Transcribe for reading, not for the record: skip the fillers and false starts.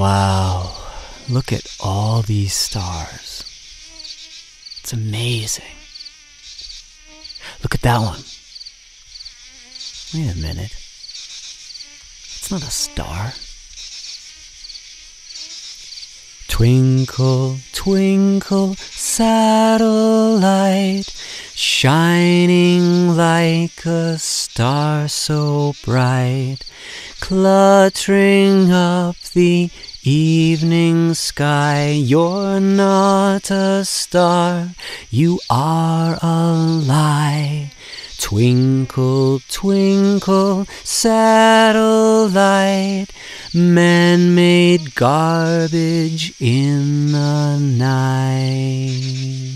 Wow, look at all these stars. It's amazing. Look at that one. Wait a minute. It's not a star. Twinkle, twinkle, satellite, shining like a star so bright, cluttering up the evening sky. You're not a star, you are a lie. Twinkle, twinkle, satellite, man-made garbage in the night.